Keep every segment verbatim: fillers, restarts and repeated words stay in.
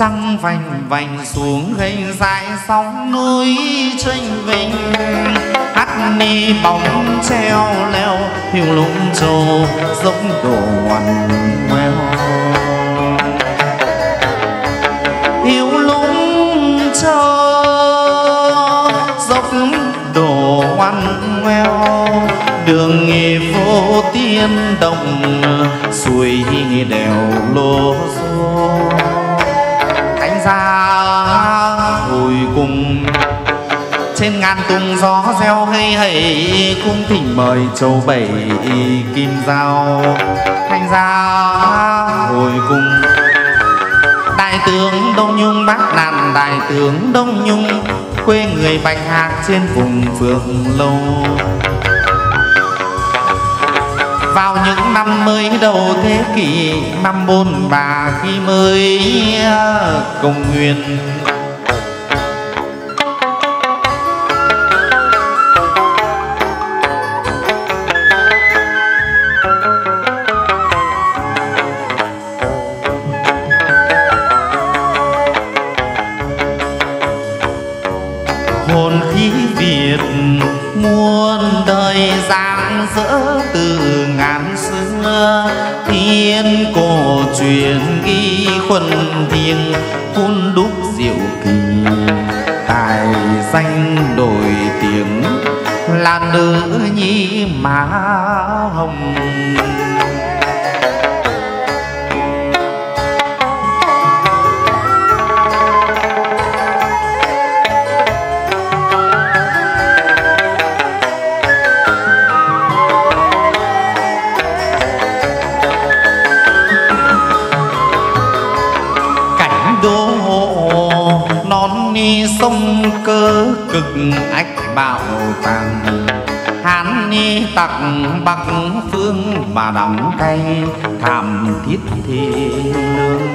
trăng vành vành xuống gây dại sóng núi Trinh Vinh. Hát ni bóng treo leo hiu lũng trồ giống đổ ngoằn ngoèo, hiu lũng trồ giống đổ ngoằn ngoèo. Đường nghề vô tiên đồng xuôi đèo lô dô, cánh ra hồi cùng trên ngàn tung gió reo hay hay. Cung thỉnh mời châu Bảy Kim Dao, thanh ra hồi cùng. Đại tướng Đông Nhung bác làm đại tướng Đông Nhung, quê người Bạch Hạc trên vùng Phượng Lâu. Vào những năm mới đầu thế kỷ năm bôn bà, khi mới công nguyên hồn khí Việt muôn đời rạng rỡ từ ngàn xưa. Thiên cổ truyền ghi khuân thiêng hun đúc diệu kỳ, tài danh đổi tiếng là nữ nhi má hồng. Sông cơ cực ách bạo tàng, Hán ni tặc Bắc phương và đắng cay thảm thiết thế lương.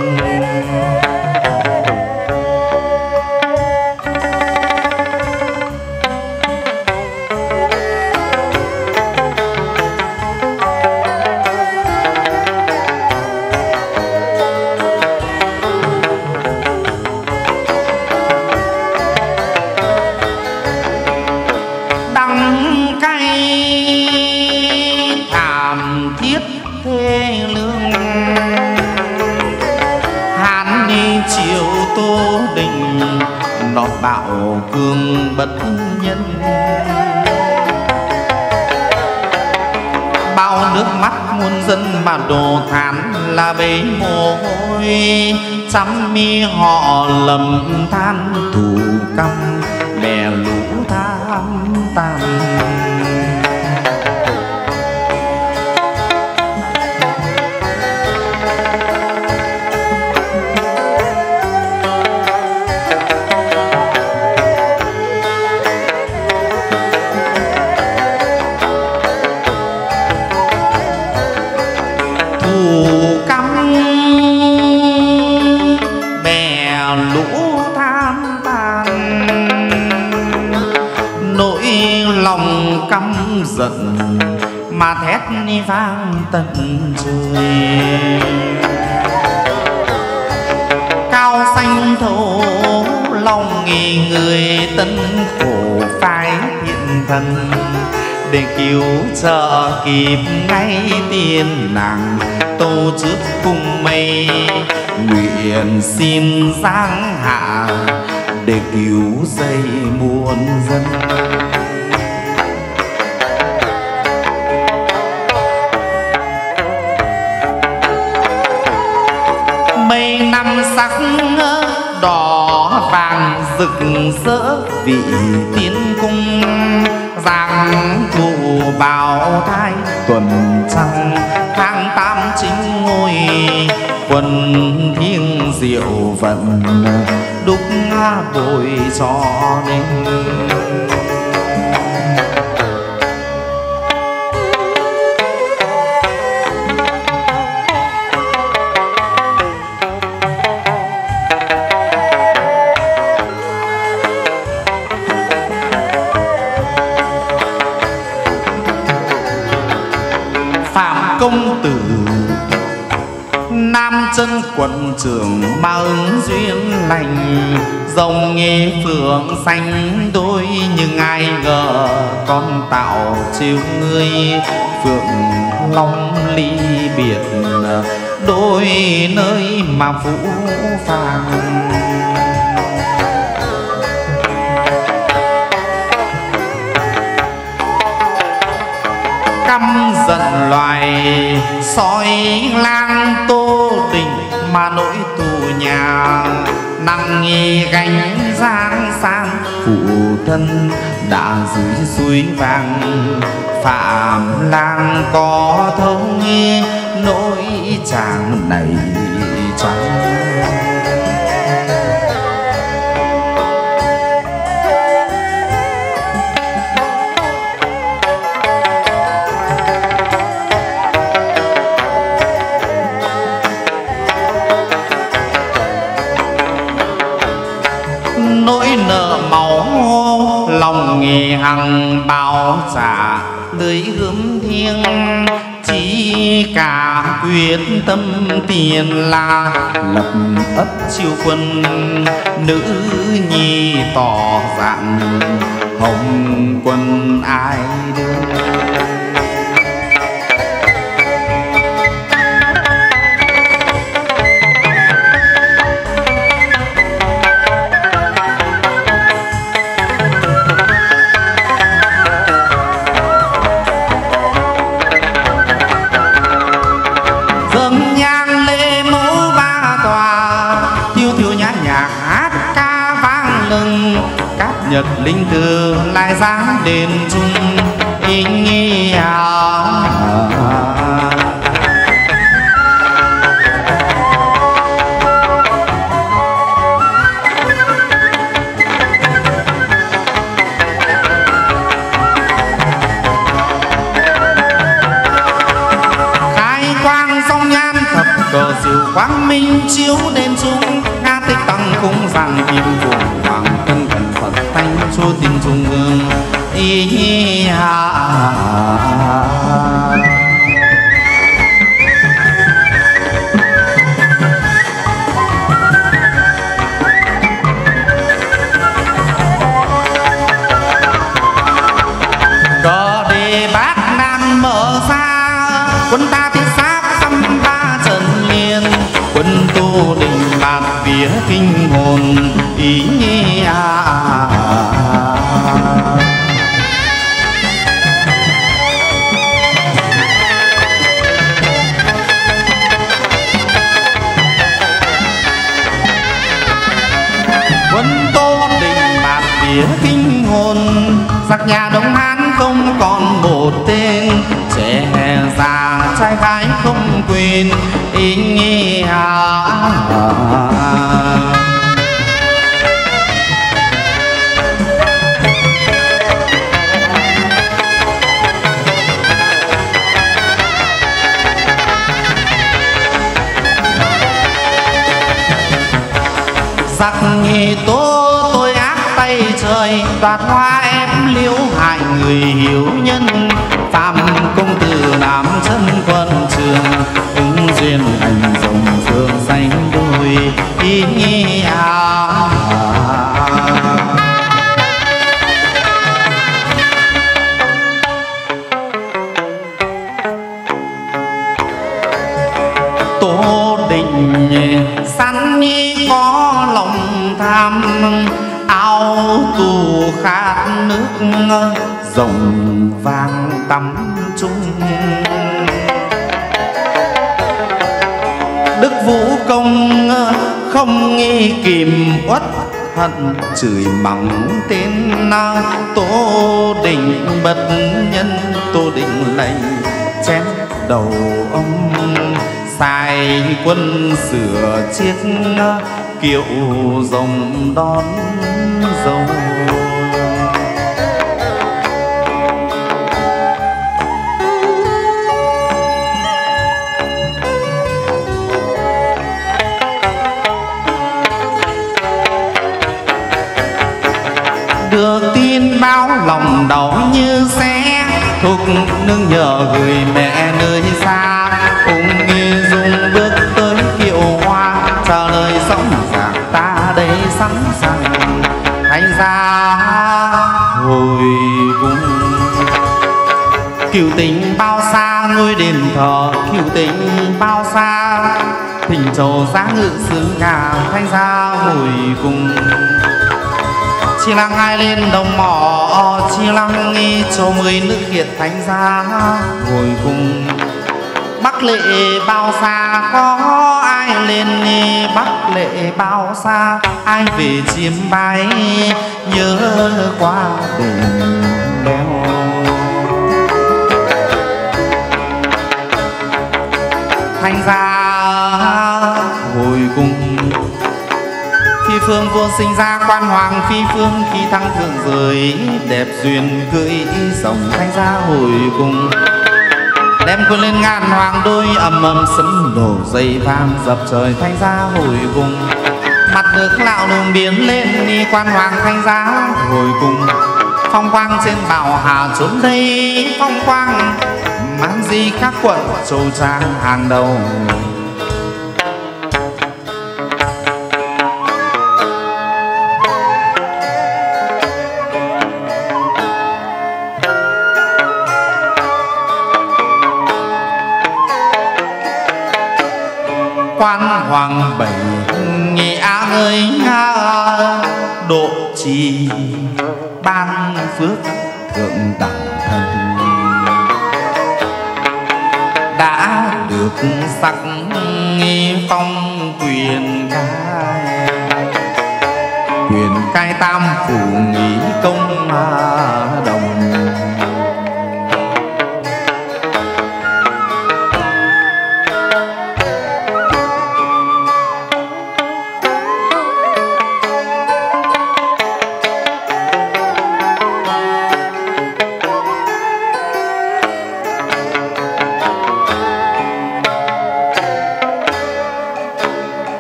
Bạo cương bất nhân, bao nước mắt muôn dân mà đồ thán là bấy mồ hôi. Trăm mi họ lầm than thù căm bè lũ tham tàn, giận mà thét ni vang tận trời. Cao xanh thổ lòng nghỉ người tân khổ phái thiện thần, để cứu trợ kịp ngay tiên nàng tô trước cung mây. Nguyện xin giáng hạ để cứu dây muôn dân. Sắc đỏ vàng rực rỡ vị tiến cung, giang thụ bào thai tuần trăng tháng tám chính ngôi. Quân thiêng diệu vận đúc nga bồi cho nên Nam ban chân quận trưởng ba ứng duyên lành, dòng nghe phượng xanh đôi, nhưng ai ngờ con tạo chiều ngươi phượng long ly biệt đôi nơi mà phũ phàng. Căm giận loài soi lang tô tình mà nỗi tù nhà, nặng nghi gánh giang sang phụ thân đã dưới suối vàng. Phạm lang có thấu nghe nỗi chàng này chẳng. Hằng bao trả lưới gươm thiêng, chỉ cả quyết tâm tiền là lập ấp chiêu quân. Nữ nhi tỏ dạng hồng quân ai đưa, nhật linh từ lại dáng đền trung ý nghĩa. Khai quang song nhan thập cờ diệu quang minh chiếu đền trung, nga tích tăng khung rằng kim vùng hoàng thân thần Phật thanh số tình trung ương ý hạ. Cờ đề bát nam mở ra, quân ta thiết sáp xăm ba trần liên, quân tu định bạt vía kinh hồn ý hạ. Kinh hồn giặc nhà Đông Hán không còn một tên, trẻ già trai gái không quên ý nghĩa. Giặc nghi tố trời đoạt hoa em liễu hại người hiếu nhân, phạm công tử làm chân quân trường ứng duyên thành dòng dương xanh đôi ý nghĩa. Tô Định sẵn nghĩ có lòng tham, áo tù khát nước rồng vàng tắm chung. Đức Vũ Công không nghi kìm uất hận, chửi mắng tên Tô Định bất nhân. Tô Định lệnh chém đầu ông, sai quân sửa chiếc kiệu rồng đón dâu. Được tin bao lòng đau như xé, thục nương nhờ gửi mẹ nơi xa, ung nghi dung bước tới kiệu bao xa ngôi đền thờ Cửu Tính bao xa, thỉnh châu giá ngự sứ ngà thanh gia hồi cùng. Chi lăng ai lên đồng mỏ, chi lăng nghi châu mười nữ kiệt thánh gia hồi cùng. Bắc lệ bao xa có ai lên, Bắc lệ bao xa ai về chiêm bái, nhớ qua đền đeo. Thanh gia hồi cùng. Phi phương vua sinh ra quan hoàng phi phương, khi thăng thượng giới đẹp duyên cưỡi rồng thanh gia hồi cùng. Đem quân lên ngàn hoàng đôi, ầm ầm sấm đổ dây vang dập trời thanh gia hồi cùng. Mặt nước lạo lùng biến lên, đi quan hoàng thanh gia hồi cùng. Phong quang trên bảo hà trốn đây phong quang, mang gì các quận châu trang hàng đầu. Quan Hoàng Bảy nghe ơi nga, độ trì ban phước thượng đẳng thần. Đã được sắc phong quyền cai, quyền cai tam phủ nghĩ công đồng.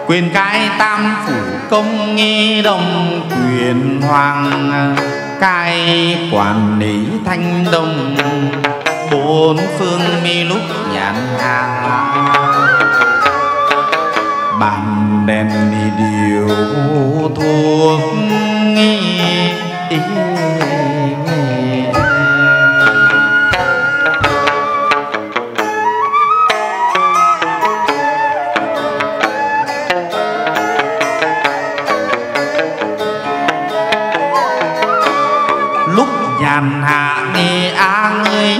Quyền cai tam phủ công nghi đồng, quyền hoàng cai quản lý thanh đồng. Bốn phương mi lúc nhàn hạ, bàn đèn đi điều thuốc nghi. Nhàn hạ nghe á người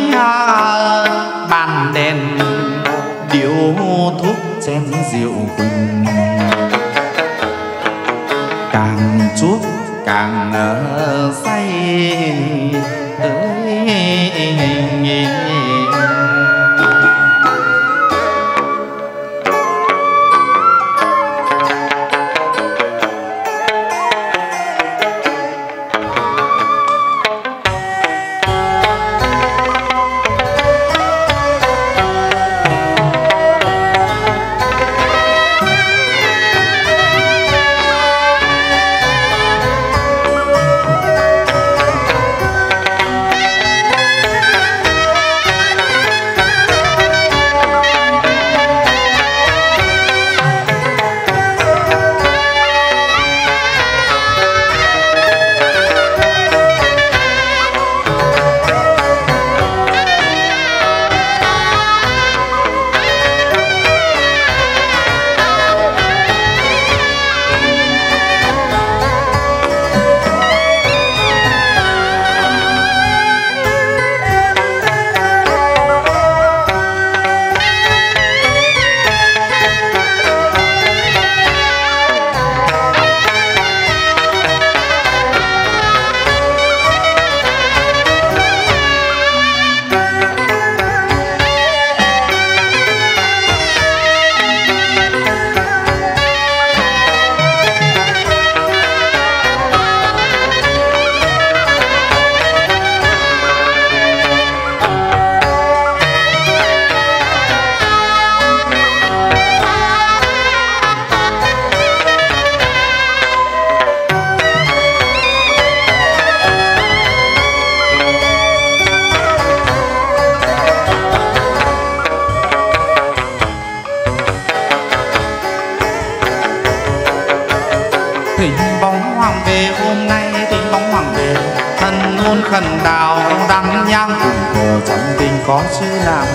bàn đèn điếu thuốc chén rượu quỳnh, càng chuốc càng say tới. có sư làm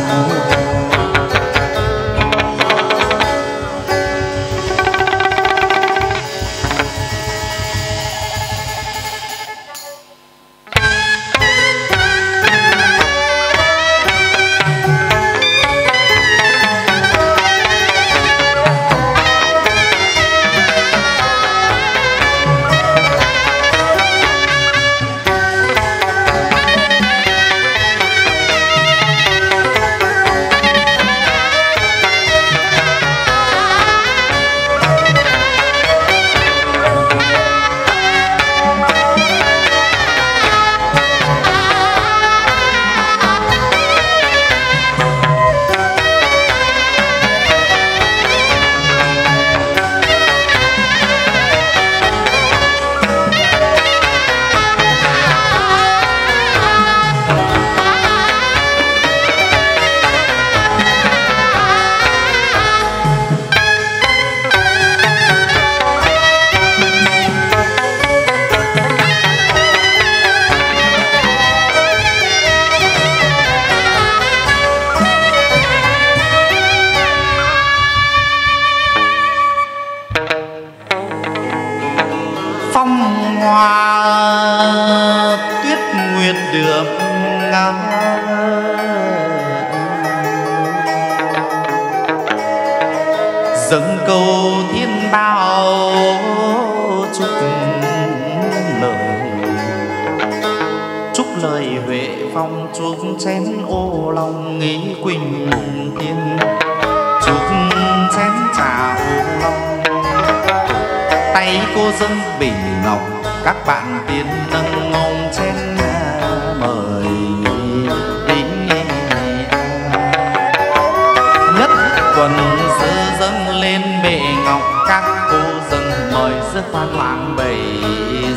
Quan Hoàng Bảy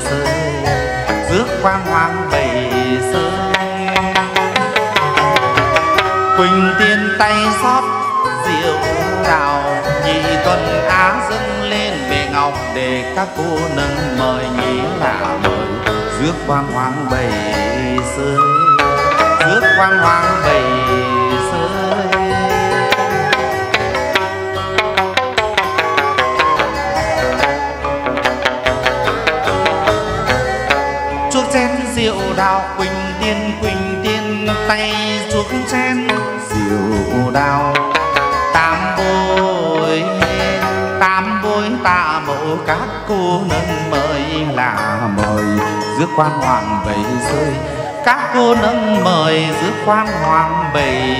sơ, rước Quan Hoàng Bảy sơ. Quỳnh tiên tay xót rượu đào, nhị tuần á dâng lên bề ngọc để các cô nâng mời nhí là mời. Rước Quan Hoàng Bảy sơ, rước Quan Hoàng Bảy sơ. Rượu đào Quỳnh tiên, Quỳnh tiên tay chuốc chén rượu đào. Tám bối, tám bối tạ mộ các cô nâng mời là mời. Rước Quan Hoàng Bảy rơi, các cô nâng mời. Rước Quan Hoàng Bảy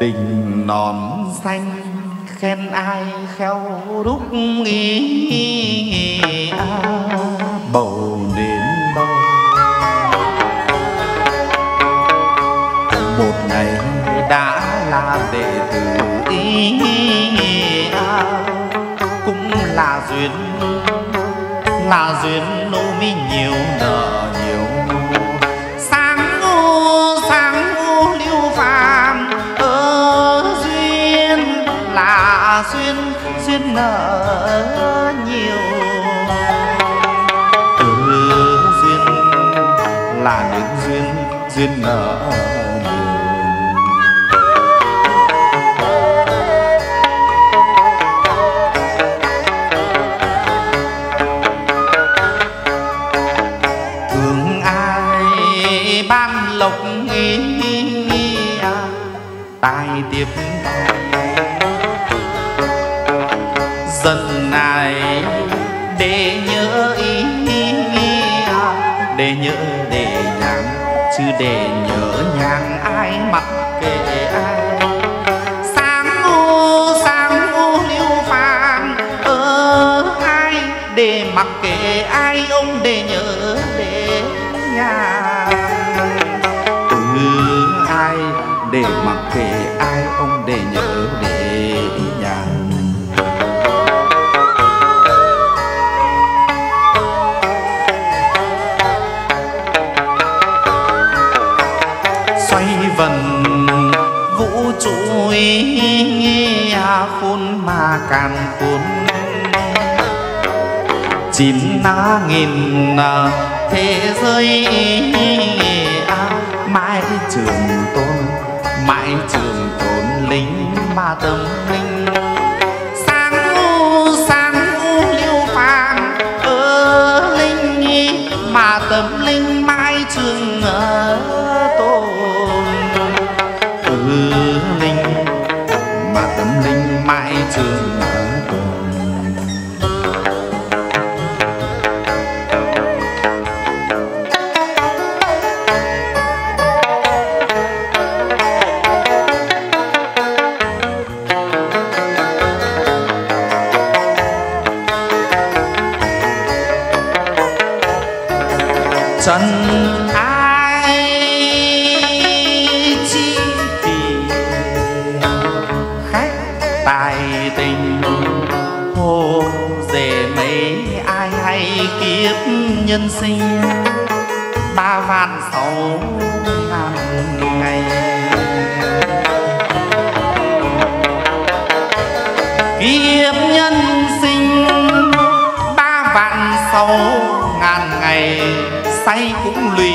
Tình nón xanh khen ai khéo đúc nghi à, bầu đến đâu một ngày đã là đệ tử ý à, cũng là duyên là duyên nô mi nhiều nợ nhiều sáng ô sáng ô liêu phàm ơ duyên là duyên duyên nợ nhiều từ duyên là những duyên duyên nợ. Tài tiếp dần này để nhớ ý để nhớ để nhang chứ để nhớ nhang ai mặc kệ ai sáng ô sáng ô liêu phàm ơ ai để mặc kệ ai ông để nhớ để nhà để mặc kệ ai ông để nhớ để nhà. Xoay vần vũ trụ ý khôn mà càng khôn chín ná nghìn thế giới mãi trường tôn mãi trường tồn lính mà tâm linh sáng u sáng u liêu phàm ơ linh nhi mà tâm linh mãi trường tồn ơ linh mà tâm linh mãi trường tồn. Chân ai chi tìm khách tài tình hồ dề mấy ai hay kiếp nhân sinh ba vạn sáu ngàn ngày kiếp nhân sinh ba vạn sáu ngàn ngày say cũng lùi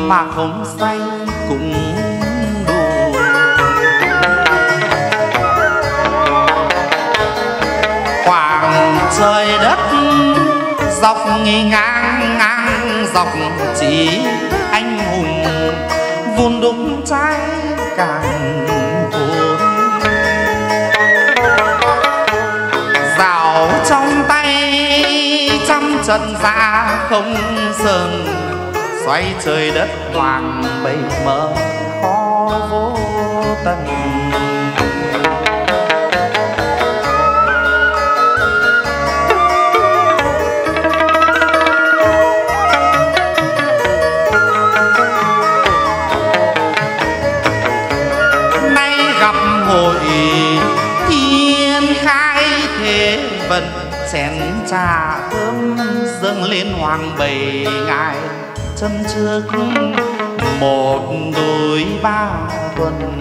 mà không say cũng đủ khoảng trời đất dọc ngang ngang dọc chỉ anh hùng vun đúc trái càng vốn rào trong tay trăm trận ra không dừng xoay trời đất hoàng bảy mơ khó vô tận nay gặp hội thiên khai thế vận chén trà thơm dâng lên hoàng bảy ngày châm trước một đôi ba tuần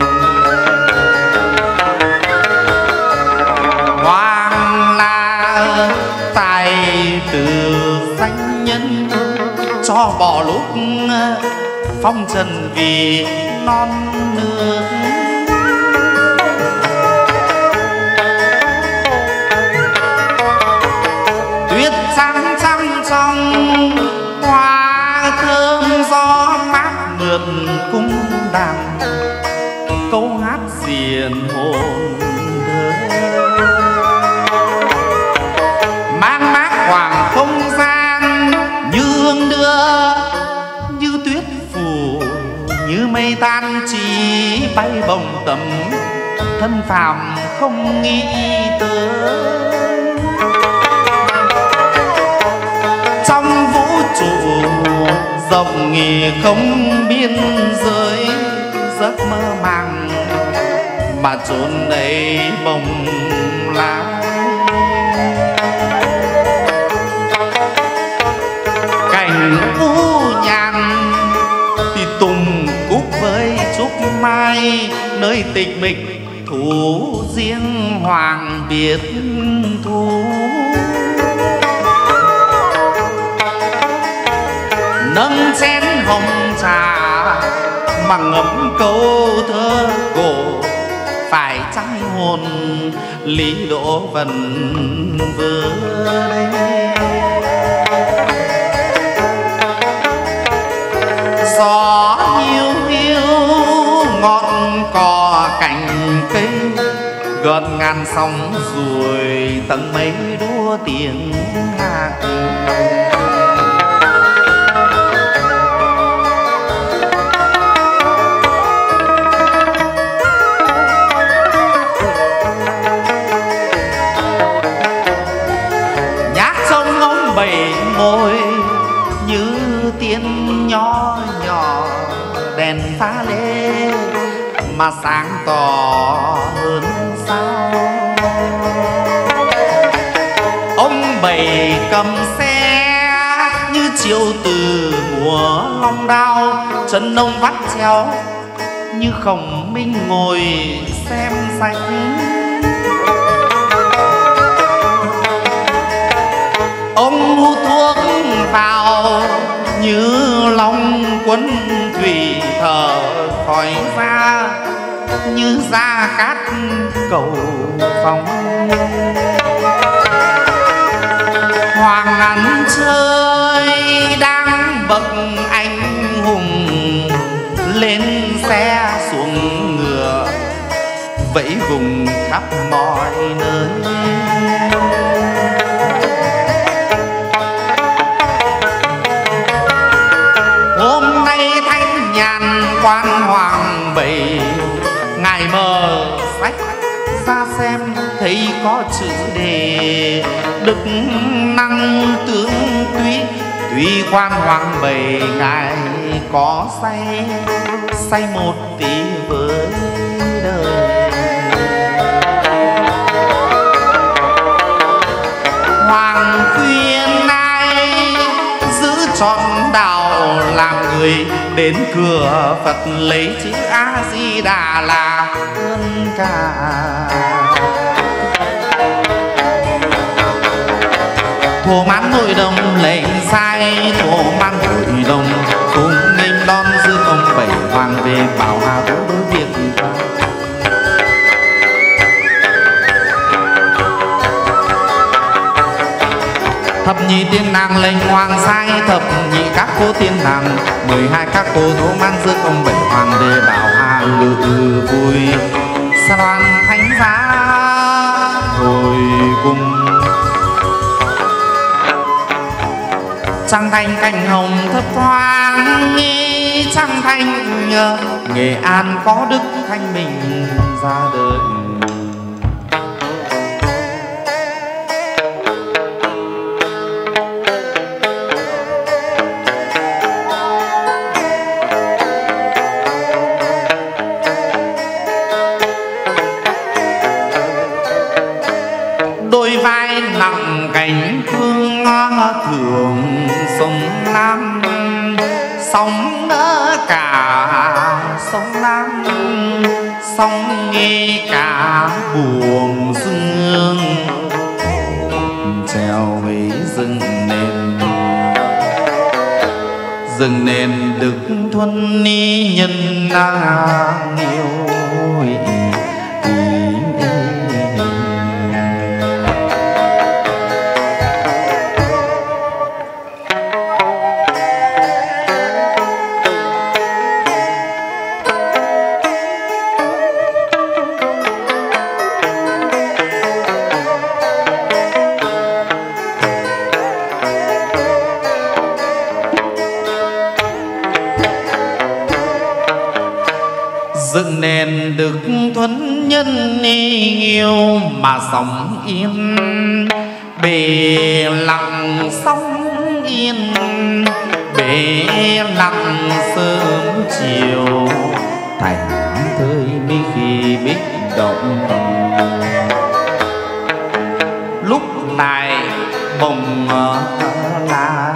hoàng la tài từ danh nhân cho bỏ lúc phong trần vì non nước sáng trăng trong hoa thơm gió mát mượt cung đàn câu hát diền hồn mát mát khoảng không gian như hương đưa như tuyết phủ như mây mây tan chỉ bay bồng tầm, thân phàm không nghĩ tới. Trong vũ trụ rộng nghỉ không biên giới, giấc mơ màng mà chốn đầy bồng lá. Cảnh u nhàn thì tùng cúc với trúc mai, nơi tịch mịch thú riêng hoàng biệt thú. Nâng chén hồng trà mà ngấm câu thơ cổ, phải chăng hồn Lý Đỗ Vần vừa đây. Gió hiu hiu ngọn cỏ cành cây, gợn ngàn sóng ruồi tầng mây đua tiếng hát. Nhát sông ngóng bảy môi như tiên nho nhỏ, đèn pha lê mà sáng tỏ hơn sao. Ông Bảy cầm xe như chiều từ mùa long đao, chân ông vắt chéo như Khổng Minh ngồi xem sách. Ông hút thuốc vào như long quấn thủy, thở khói ra như da cát cầu phòng. Hoàng Anh chơi đang bậc anh hùng, lên xe xuống ngựa vẫy vùng khắp mọi nơi. Hôm nay thanh nhàn Quan Hoàng Bảy, ngài mở sách ra xem thấy có chữ đề đức năng tướng túy. Tuy Quan Hoàng Bảy ngài có say, say một tí với đời. Hoàng khuyên ai giữ trọn đạo, làm người đến cửa Phật lấy chữ A Di Đà là hơn cả. Thổ mãn hội đồng lệnh sai, thổ mãn hội đồng cùng nghênh đón dương ông Bảy Hoàng về bảo hà vũ đối việc qua. Thập nhị tiên nàng lệnh hoàng sai, thập nhị các cô tiên nàng, mười hai các cô thổ mãn dương ông Bảy Hoàng về bảo hà lự vui. Sa đoàn thánh giá hồi cùng trăng thanh cành hồng thấp thoáng nghi, trăng thanh Nghệ An có đức Thanh Bình ra đời. Đôi vai nặng cánh phương thường sông Nam, sóng đỡ cả sông Nam, sóng nghe cả buồm dương trèo với rừng nền. Rừng nền Đức Thuần ni nhân nàng yêu, dựng nền đức thuấn nhân yêu mà sống yên bề lặng sống yên bề lặng sớm chiều thành thơi mi khi bích động lúc này bồng lai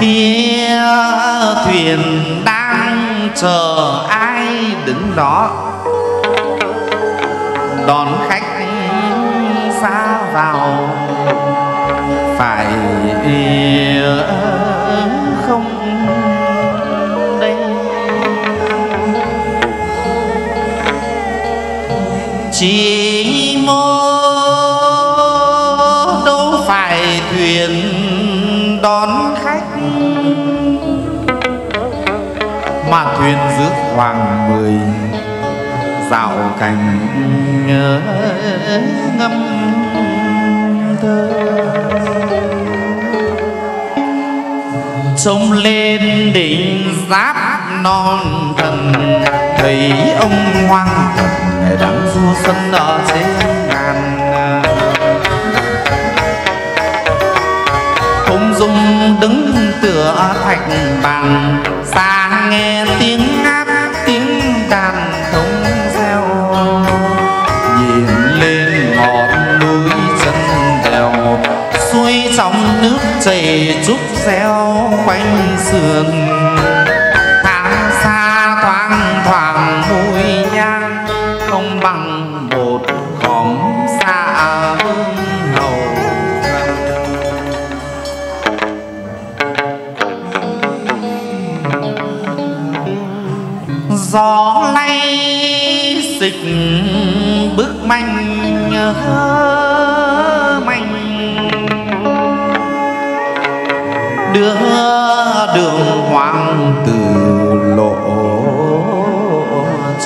kia thuyền đang chờ ai đứng đó đón khách xa vào, phải không đây? Chỉ mô đâu phải thuyền đón khách, mà thuyền rước Hoàng Mười dạo cảnh ngâm thơ. Trông lên đỉnh giáp non thần, thấy ông Hoàng Bảy đang du sân ở trên ngàn. Ông Dung đứng tựa thạch bàn, xa nghe tiếng hát tiếng đàn thống reo. Nhìn lên ngọn núi chân đèo, xuôi trong nước chảy trúc reo quanh sườn. Tháng xa thoáng thoảng mùi nhang, không bằng một khóm xa hương hầu. Gió lay xịch bước manh manh, đưa đường hoang từ lộ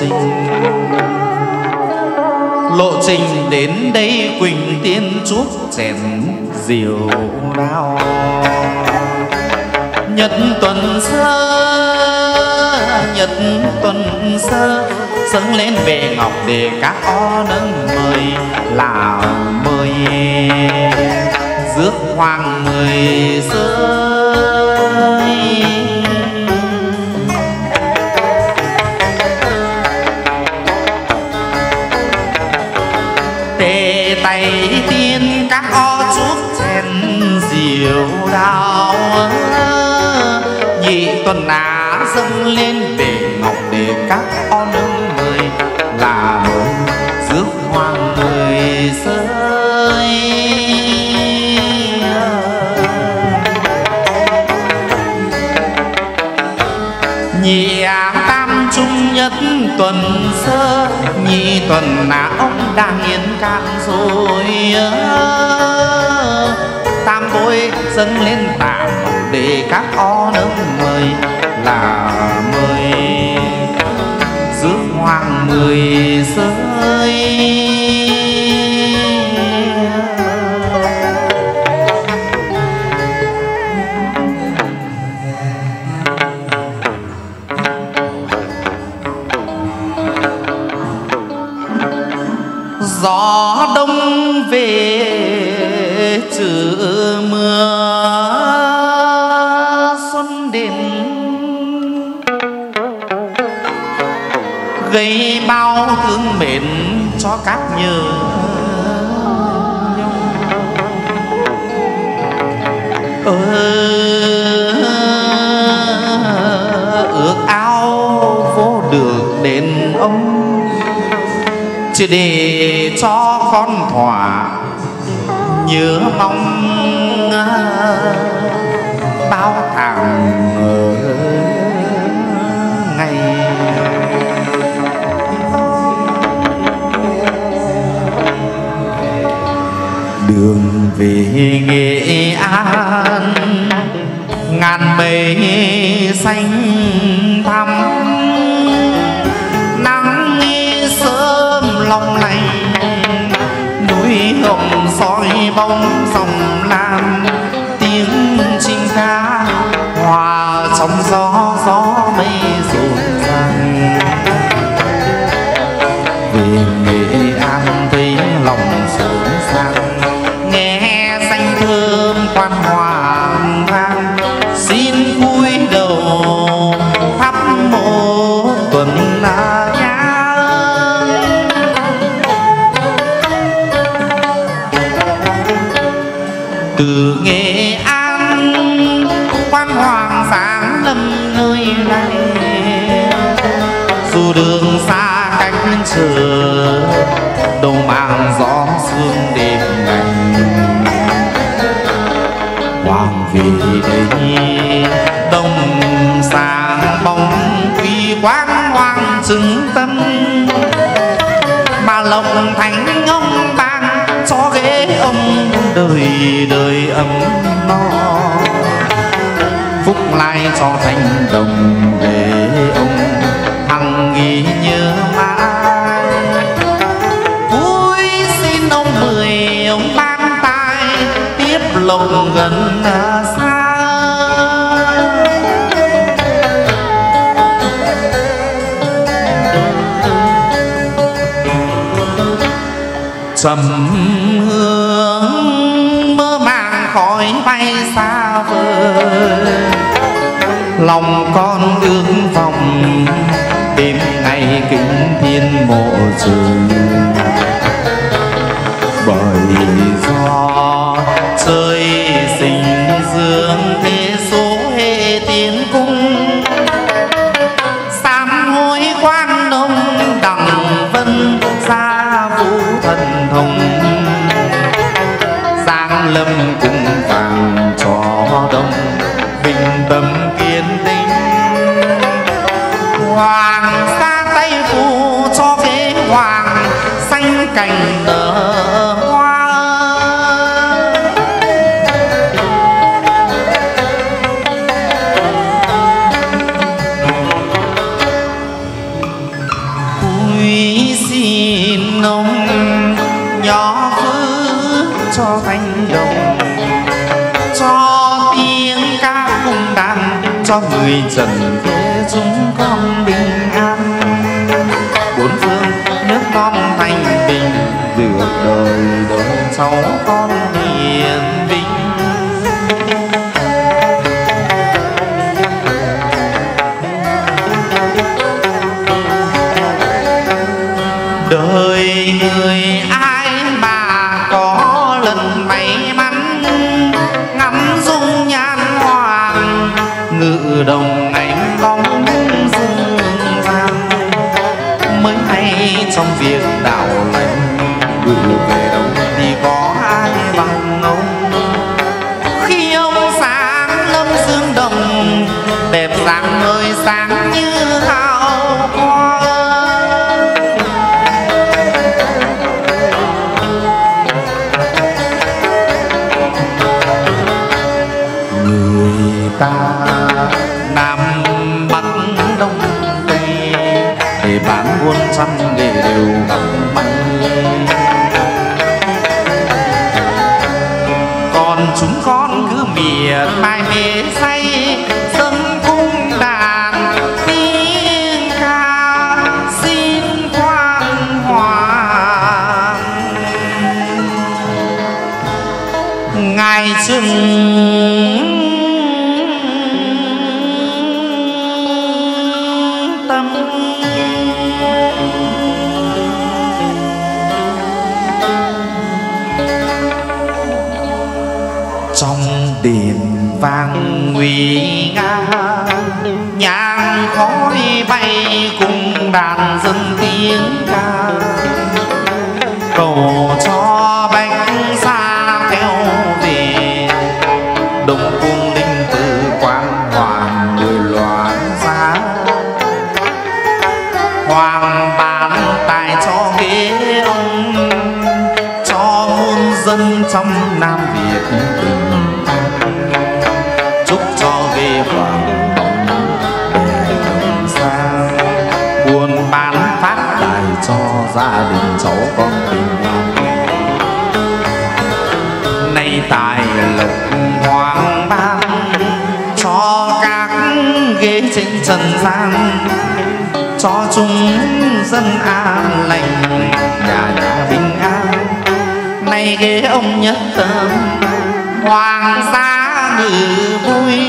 trình. Lộ trình đến đây Quỳnh Tiên chuốc chén rượu đao, nhật tuần sơ nhật tuần sơ dâng lên về ngọc để các o nâng mời là mời rước Hoàng Mười rơi. Tề tay tiên các o chuốc chén rượu đao, nhị tuần á dâng lên về ngọc để các o nâng mời là mời rước Hoàng Mười rơi. Nhị tam trung nhất tuần sơ, nhị tuần là ông đang hiến cạn rồi. Tam bối dâng lên tạm để các o nâng mời là mời rước Hoàng Mười rơi. Gió đông về trừ mưa xuân đến, gây bao thương mến cho các nhờ ước ao vô được đến ông. Chỉ để cho con thỏa nhớ mong bao tháng ngày. Đường về Nghệ An ngàn mây xanh thắm, long lanh núi hồng soi bóng sông lam. Tiếng chim ca hòa trong gió, gió mây rộn ràng. Về Nghệ An thấy lòng rộn ràng, nghe xanh thơm quan hoàng vang. Xin cúi đầu thắp mộ tuần an, từ Nghệ An quan nay dù đường xa cánh trời đâu mang gió sương đêm ngày. Hoàng về đây đông sáng bóng quy quang hoàng chứng tâm, mà lòng thành ông ban cho ghế ông đời đời ấm no. Phúc lai cho thành đồng để ông hằng ghi nhớ mãi. Cuối xin ông mười ông ban tay tiếp lòng gần xa. Trầm hương mơ màng khói bay xa vời, lòng con ước vọng đêm ngày kính thiên mộ trời. Bởi do trời sinh dương thế số hệ tiến cung, sám hối quan đông đẳng vân xa vũ thần thông. Giang lâm cung vàng cho đông bình tâm kiên định, hoàng xa tay phù cho thế hoàng xanh cành nở hoa. Quý xin ông nhỏ phứ cho thanh đồng, cho tiếng ca cung đàn, cho người trần thế chúng con bình an. Bốn phương nước non thanh bình, được đời đời cháu con hiền vinh. Đời người ai mà có lần may mắn ngắm dung nhan hoàng, ngự đồng ánh bóng dương gian. Mới hay trong việc đạo lành, ngự về đâu thì có ai bằng ông. Khi ông sáng lâm dương đồng, đẹp sáng ơi sáng như hào quang. Ta Nam Bắc Đông Tây để bán buôn săn để đều gặp may. Còn chúng con cứ miệt mài mê say dâm cung đàn tiếng ca xin Quan Hoàng. Ngài chừng đền vang nguy nga, nhang khói bay cùng đàn dân tiếng ca. Cầu cho bánh xa theo về đồng cung linh từ Quan Hoàng Mười loạn giá. Hoàng bán tài cho ghế ông, cho muôn dân trong Nam Việt Bình. Chúc cho về hoàng đồng để đồng sang, buôn bán phát tài cho gia đình cháu con bình an. Nay tài lộc hoàng ban cho các ghế trên trần gian, cho chúng dân an lành nhà nhà bình an. Nay ghế ông nhất tâm hoàng gia vui,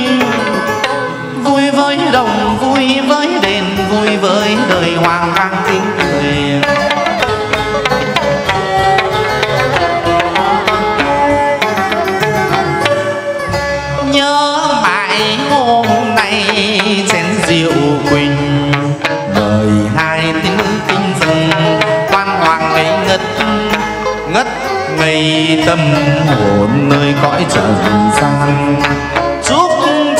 vui với đồng, vui với đền, vui với đời hoàng vang tiếng cười. Nhớ mãi hôm nay chén rượu tâm hồn nơi cõi trần gian, chúc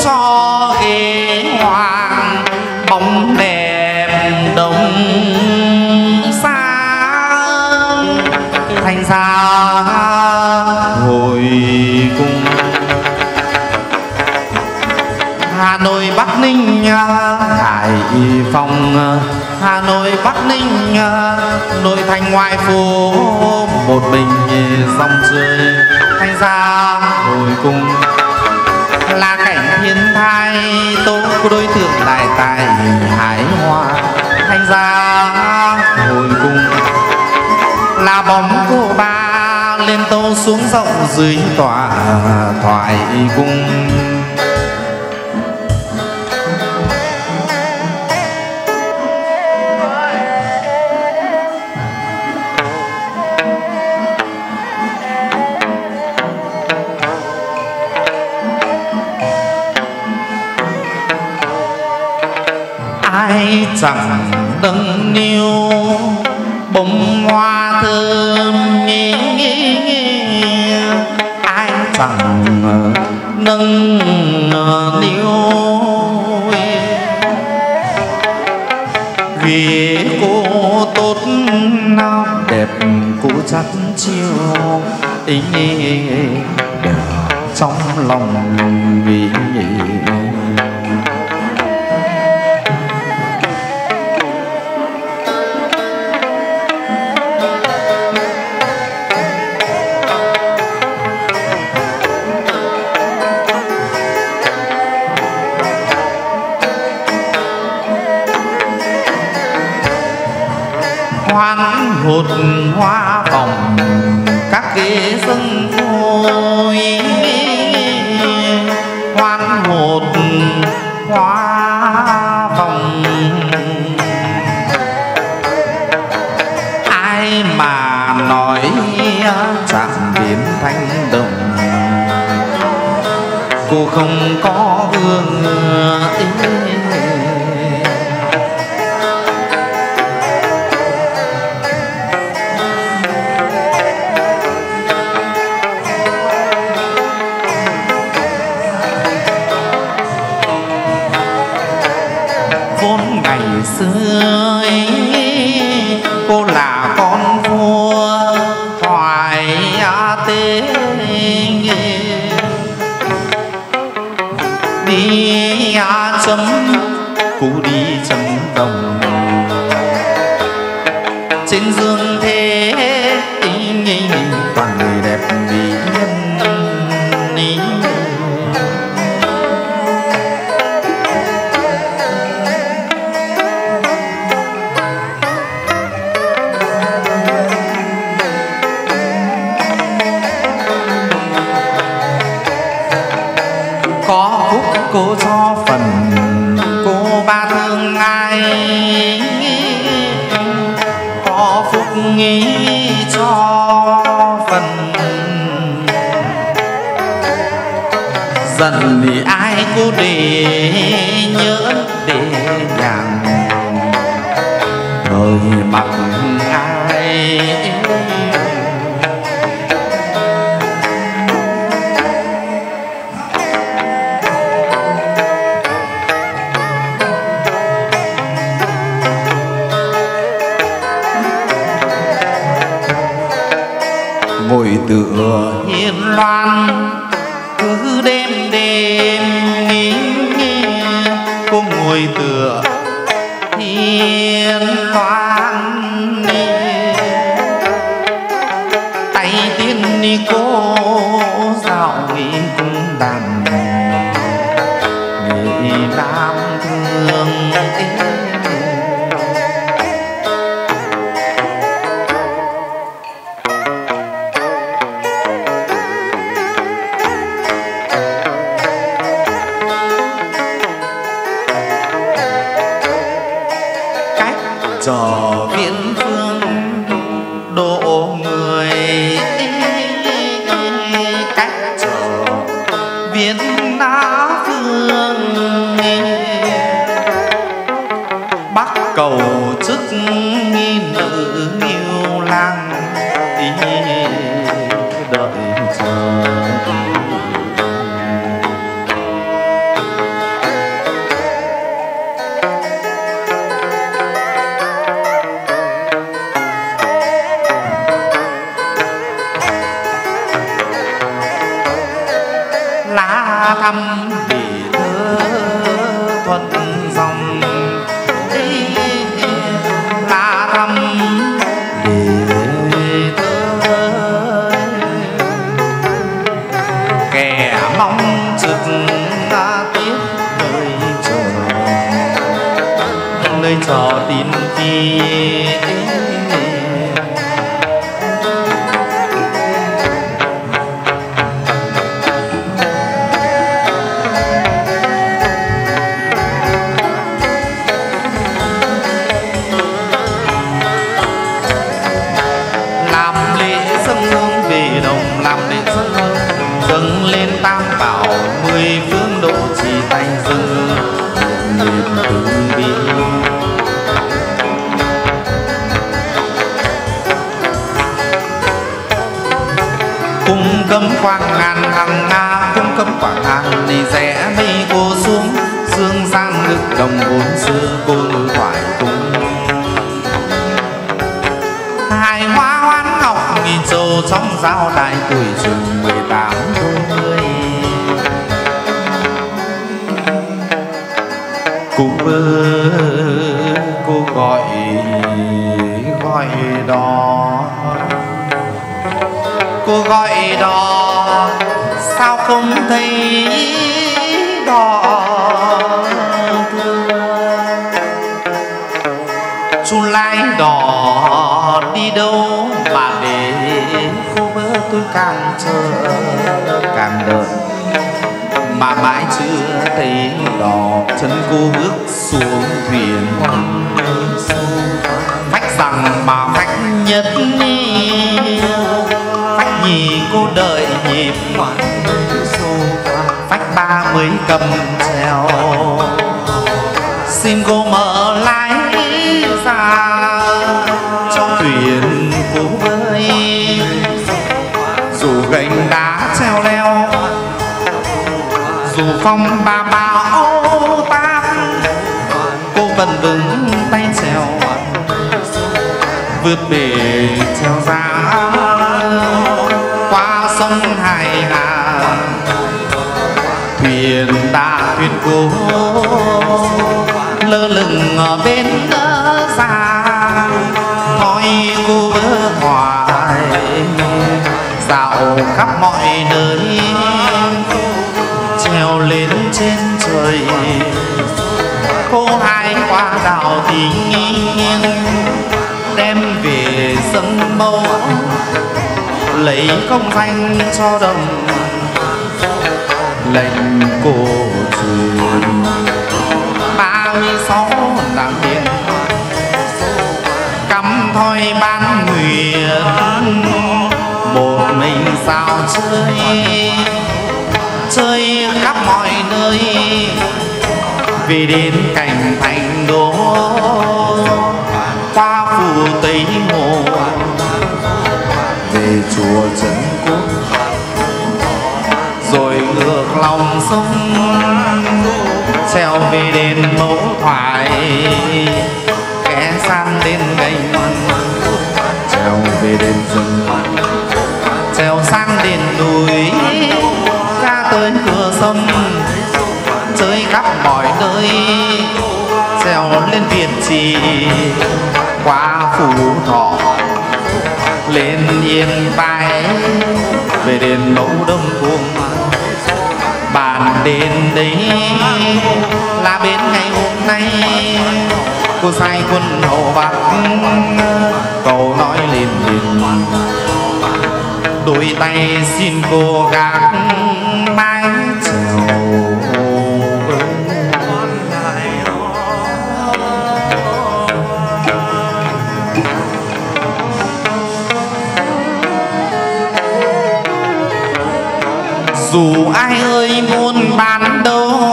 cho ghế hoàng bóng đẹp đồng xa. Thành ra hồi cung Hà Nội Bắc Ninh Hải Phòng, Hà Nội Bắc Ninh nội thành ngoại phố một mình dòng chơi. Thành ra hồi cung là cảnh thiên thai tố của đối tượng đại tài Hải Hòa. Thành ra hồi cung là bóng của ba lên tô xuống rộng dưới tòa thoại cung. Ai chẳng nâng niu bông hoa thơm nghe, nghe, nghe. Ai chẳng nâng niu vì cô tốt nào đẹp cô chắc chiều ý đều trong lòng vì hột hoa phòng các ghế dâng ngôi. Hoan hột hoa phòng ai mà nói chẳng đến thanh đồng, cô không có hương ý. Xưa ấy, cô là con vua thoại tế đi chấm cú đi chấm đồng trên dương thế toàn người đẹp vì nhân ý. Cô cho phần cô ba thương ai, có phúc nghĩ cho phần dần thì ai cô để nhớ để nhàng đời mặc ai. Ngồi tựa hiền loan cứ đêm đêm nghĩ, nghĩ. Cô ngồi tựa hiền loan tay tiên đi cô dạo nghĩ cũng đàn nghĩ nam thương tình. Trò viễn phương độ người cách trò viễn á phương bắc cầu chức nghi nữ yêu lang đợi. lá thăm bỉ thơ thuần dòng, lá thăm bỉ thơ kẻ mong trực ta tiếp nơi chờ nơi chờ tin chi. Quảng Ngàn thằng Nga cung cấm Quảng Ngàn đi rẽ mây cô xuống dương sang nước đồng vốn xưa cô ngự thoại cung hài hoa hoan ngọc nghìn trầu trong giao đại tuổi trường mười tám thôi cô mơ cô gọi gọi đó cô gọi đó sao không thấy đỏ chu lai đỏ đi đâu mà để cô mơ tôi càng chờ càng đợi mà mãi chưa thấy đỏ chân cô bước xuống thuyền phách rằng mà phách nhất phách nhì cô đợi nhịp phách ba mới cầm treo xin cô mở lái ra trong thuyền cô bơi dù gành đá treo leo dù phong ba ba ô tam cô vẫn vững tay treo vượt bể treo ra qua sông Hải Hà thuyền ta thuyền cô lơ lửng ở bên xa nói cô vỡ hoài dạo khắp mọi nơi treo lên trên trời cô hai qua đảo tình đem về sông Mâu lấy công danh cho đồng lệnh cổ truyền ba mươi sáu làm điện cắm thoi ban nguyện một mình sao chơi chơi khắp mọi nơi vì đến cảnh thành đô qua phủ Tây Hồ về chùa Trấn Quốc rồi ngược lòng sông treo về đến Mẫu Thoại kẻ sang đến gành treo về đến rừng treo sang đến núi ra tới cửa sông chơi khắp mọi nơi treo lên Việt Trì qua Phú Thọ lên Yên Bái về đến Mẫu Đông Cung bàn đến đấy là bên ngày hôm nay cô sai quân hậu Bắc cầu nói lên liền đôi tay xin cô gác mái trèo dù ai ơi muốn bán đâu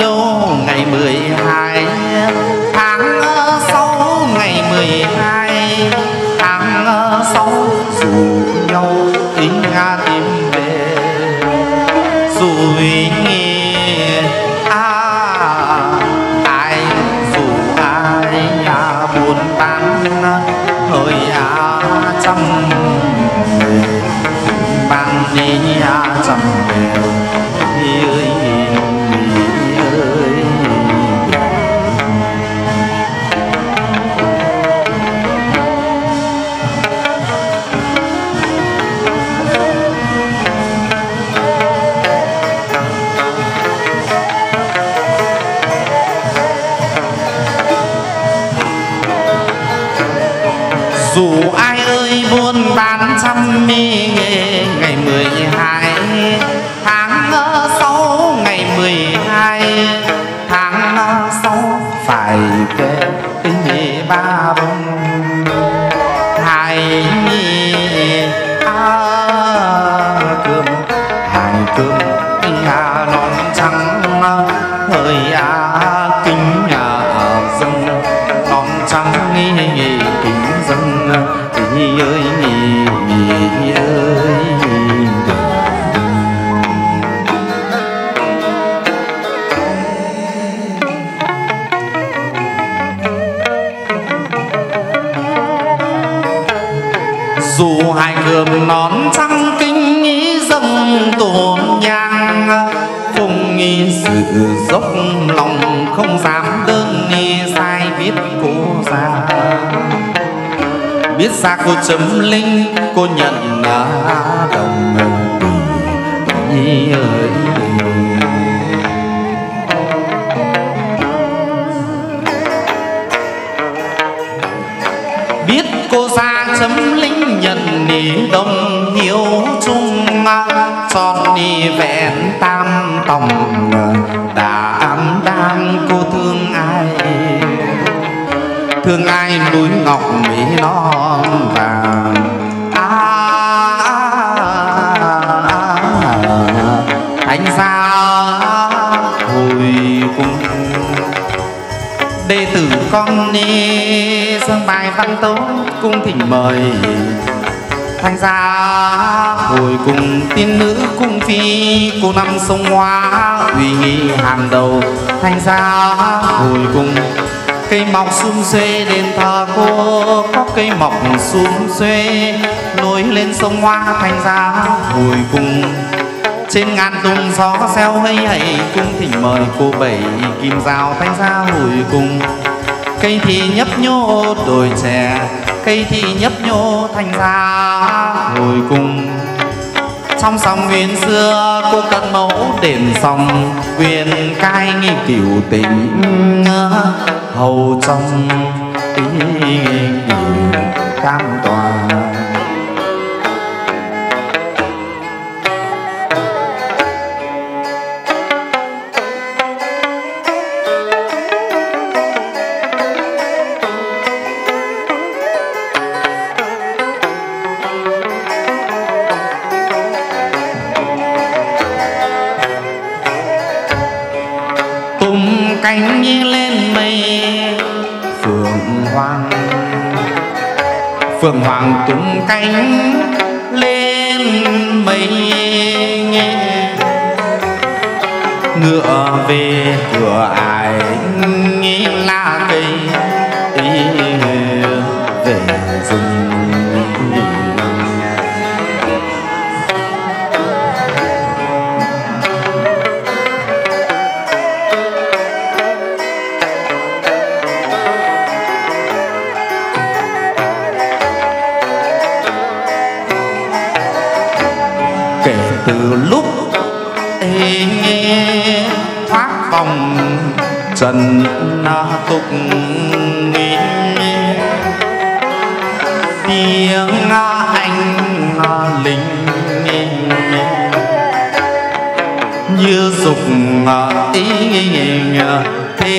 đâu ngày mười hai tháng sáu ngày mười hai tháng sáu dù nhau tính nga tìm về dù nghe à, ai dù ai à, buồn bán hơi à trăm về bán đi à trăm về dù ai ơi buôn bán trăm mi nghề. Ngày mười hai tháng sáu, ngày mười hai tháng sáu phải về cái ba bông hai cơm hai cơm nhà non trắng hơi kính nhà dân non trắng kính dân ý ơi nhỉ nhỉ ơi. Dù hai cơm nón trăng kinh nghĩ dâng tổn nhang không nghi sự dốc lòng không dám đơn nghi sai viết cô ra biết ra cô chấm linh cô nhận đã đồng ý ơi. Biết cô ra chấm linh nhận đi đông hiếu chung tròn đi vẹn tam tòng đã ám đang cô thương ai thương ai núi ngọc mỹ non vàng à, à, à, à, anh ra hồi cùng đệ tử con đi dương bài văn tấu cung thỉnh mời thanh gia hồi cùng tiên nữ cung phi cô năm sông hoa uy nghi hàng đầu thanh gia hồi cùng cây mọc sum xuê đền thờ cô có cây mọc sum xuê nối lên sông hoa thành ra hồi cùng trên ngàn tung gió xeo hay hãy cung thỉnh mời cô bảy kim rào thanh ra hồi cùng cây thì nhấp nhô đồi chè cây thì nhấp nhô thành ra hồi cùng trong sòng nguyên xưa cô cất mẫu đền sòng quyền cai nghi cửu tình hầu trong ý cam toàn cánh lên mây phượng hoàng phượng hoàng tung cánh lên mây ngựa về cửa ải nghĩ là cây về rừng từ lúc ê, ê, thoát vòng trần tục nghĩ tiếng anh linh như dục ý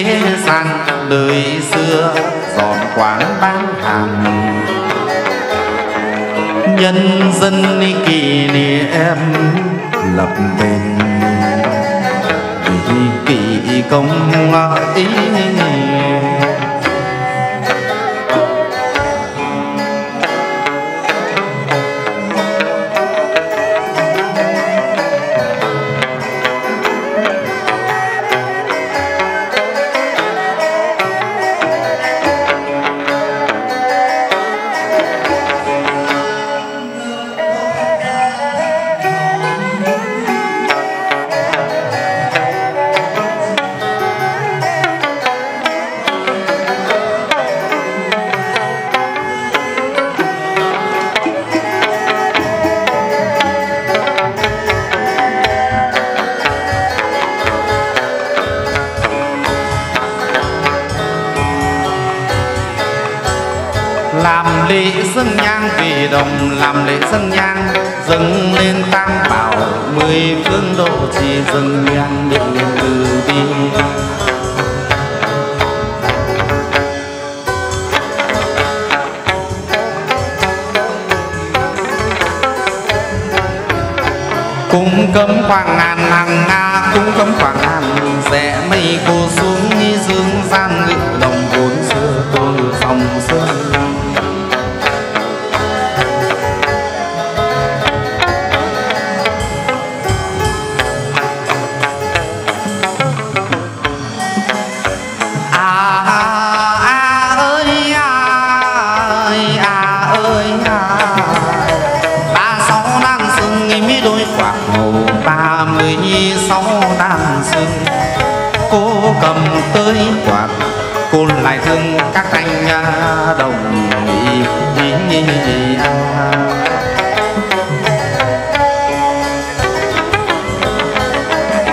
thế gian đời xưa giòn quán bán hàng nhân dân kỷ niệm lập bền kỳ công ý làm lễ dâng nhang vì đồng, làm lễ dâng nhang dâng lên tam bảo mười phương độ trì, dâng nhang định từ bi. Cung cấm khoảng ngàn hàng nga, cung cấm khoảng ngàn rẽ mây cô xuống nghi dương gian ngự đồng vốn xưa tôi phòng xưa. Lại thương các thanh đồng ý, ý, ý, ý, ý, à.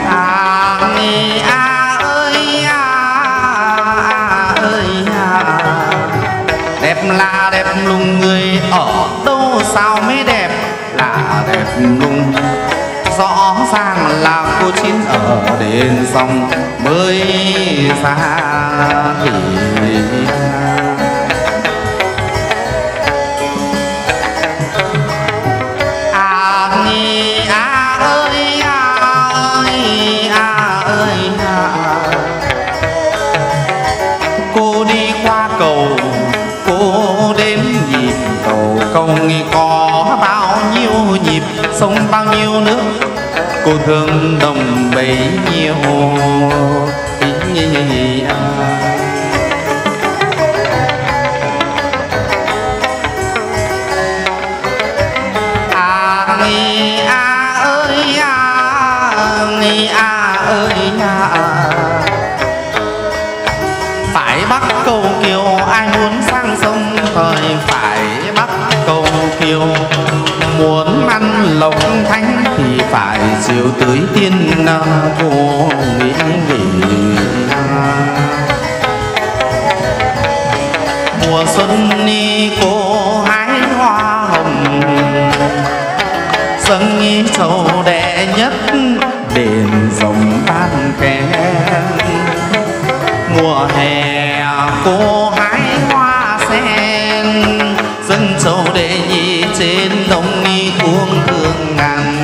À, ý, à, ơi, à, à, ơi, à. Đẹp là đẹp lùng, người ở đâu sao mới đẹp là đẹp lùng. Rõ ràng là cô Chín ở đền xong mới ra thì à ni à ơi à ơi à ơi à. Cô đi qua cầu, cô đếm nhịp cầu, cầu nghĩ có bao nhiêu nhịp sông bao nhiêu nước, cô thương đồng bấy nhiêu. Muốn ăn lòng thánh thì phải chiều tới tiên vô nghĩ vị. Mùa xuân ni cô hái hoa hồng, dâng nghi trầu đệ nhất đền rồng ban kén. Mùa hè cô hái hoa sen, dâng trầu đệ nhị trên đồng nghi cuồng thương ngàn.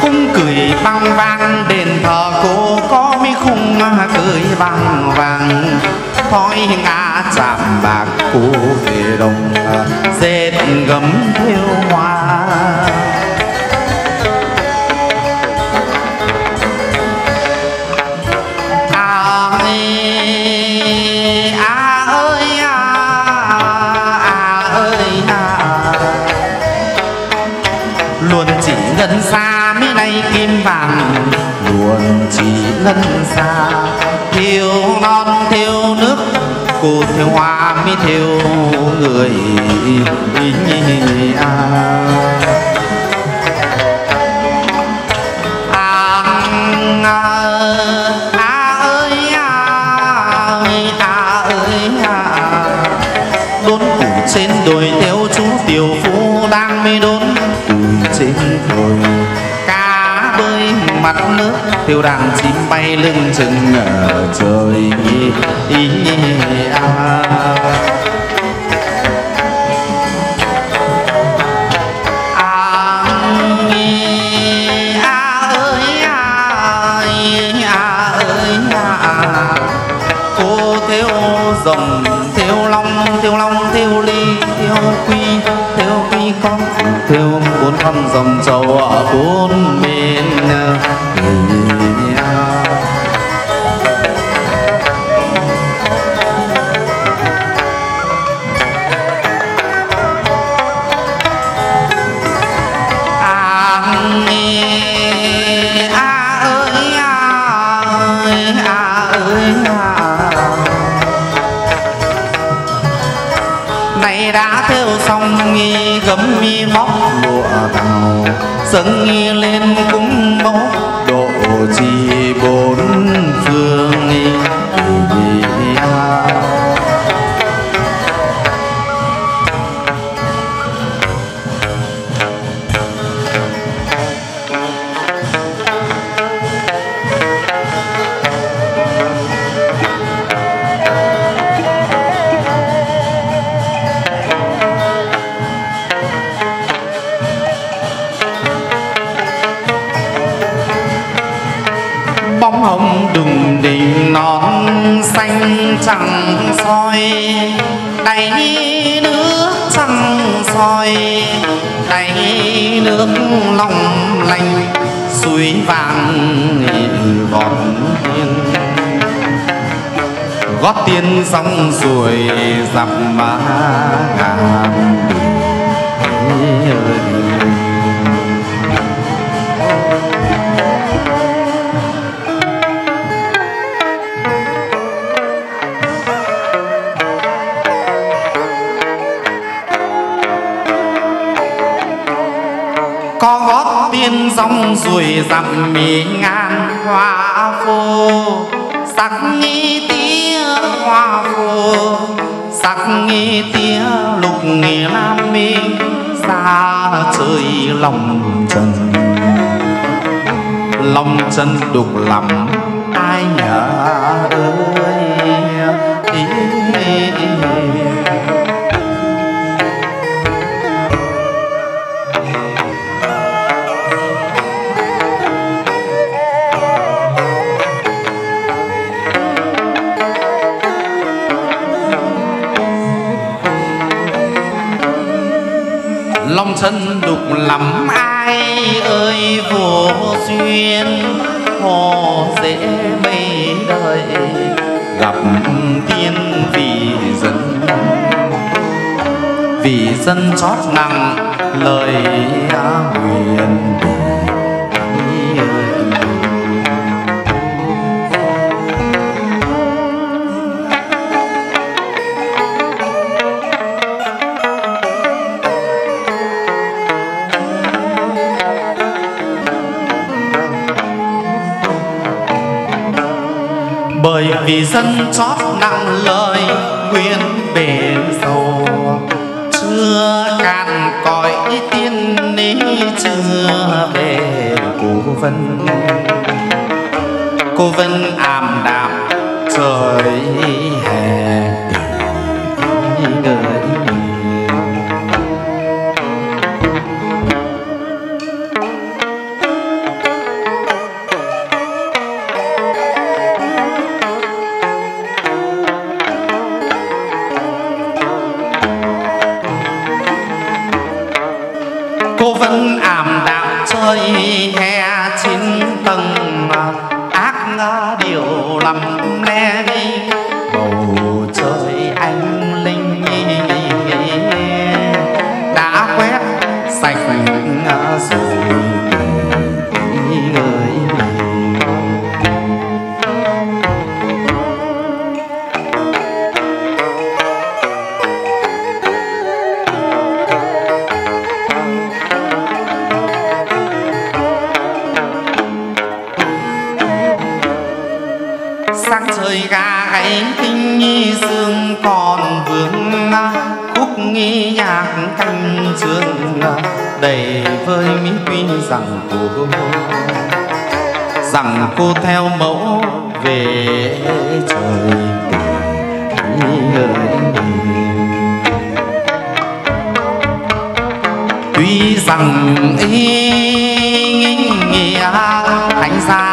Khung cười vang vang đền thờ cô có mấy khung cười vang vang. Thói ngã chạm bạc cô về đồng dệt gấm thêu hoa. Ngân xa mới nay kim vàng, luôn chỉ ngân xa thiếu non thiếu nước, cô thiếu hoa mới thiếu người. À ơi à ơi à, đốn củ trên đồi theo chú tiểu phu đang mới đốn trên đồi. Cá bơi mặt nước, tiêu đàn chim bay lưng chừng ở trời. Ý, ý, à. Con dòng trầu ở bốn bên gấm mi móc lụa tàu, dâng nghi lên cúng mẫu độ trì bốn phương. bóng hồng đùng đỉnh non xanh trắng soi đáy nước trắng soi đáy nước long lanh suối vàng gót tiên gót tiên sóng ruồi dập má ngàn có gót tiên rong ruồi dặm mì ngàn hoa khô sắc nghi tía hoa khô sắc nghi tía lục nghi lam minh ra trời lòng trần lòng trần đục lắm ai nhớ ơi. Lòng chân đục lắm ai ơi vô duyên hồ dễ mấy đời gặp tiên vì dân vì dân chót nặng lời nguyện. Bởi vì dân chót nặng lời quyên bể dầu chưa cạn cõi tiên lý chưa về cô vân cô vân ảm đạm trời hè đầy với mỹ quy rằng cô rằng cô theo mẫu về trời tuy rằng ý nghĩa thánh gia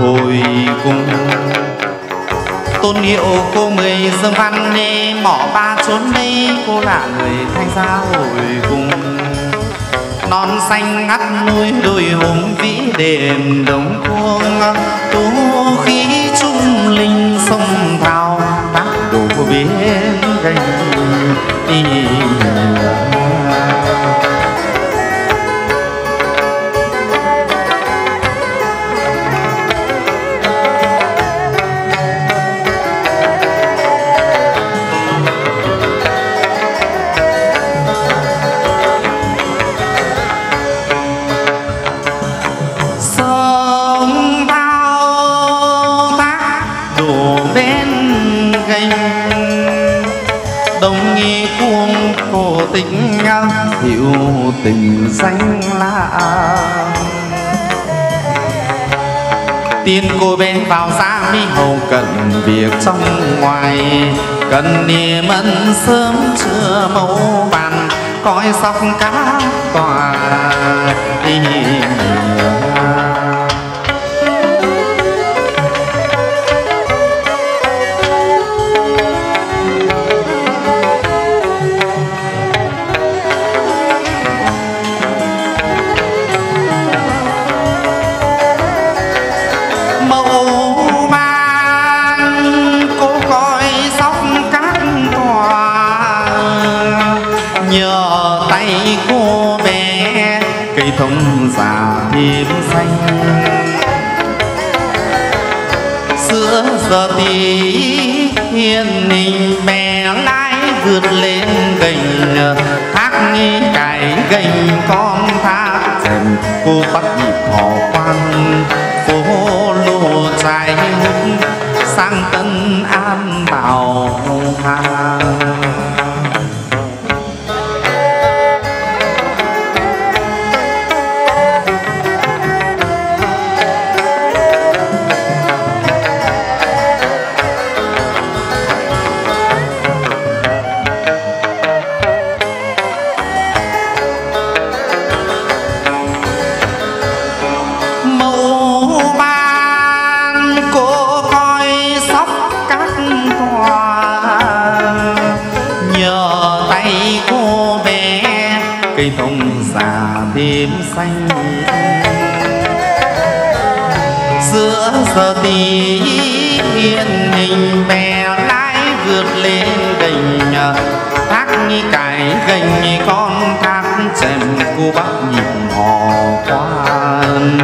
hồi cùng tôn hiệu cô mười dương văn đi mỏ ba chốn đi cô là người thanh gia hồi cùng non xanh ngắt núi đồi hùng vĩ đền đồng khuông tú khí trung linh sông thao tác đổ bên gành đi tình nhau hiểu tình danh lạ tiên cô bên vào xa mi hầu cần việc trong ngoài cần niềm ân sớm chưa mẫu bàn coi sóc cá tòa đi. không già thêm xanh. Giữa giờ tí hiền mình bè lái vượt lên gành thác nghi cải gành con thác dèm cô bắt nhịp hò quan phố lộ trái sang Tân An Bảo Hà. Xanh giữa giờ tí yên hình bè lái vượt lên gành thác nghi cải gành con thác chèm cô bác nhìn hò quan.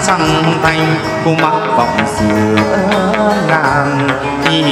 Sang thành cô mắc vọng xưa ngàn đi.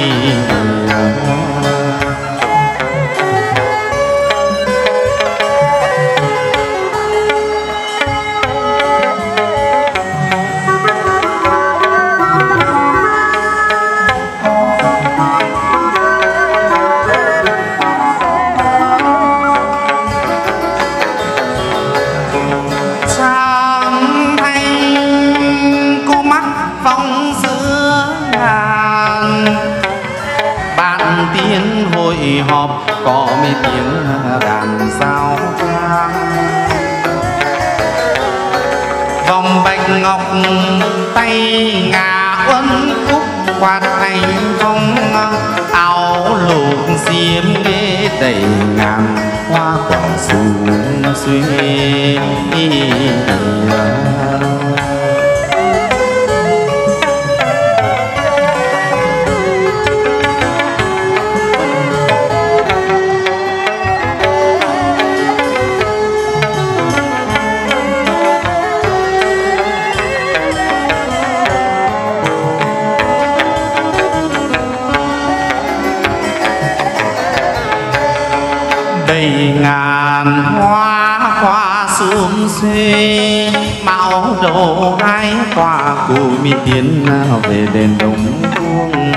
Đầy ngàn hoa quả sung xuê. Mạo đầu hai tòa cụ mi tiến về đền Đồng Vuông.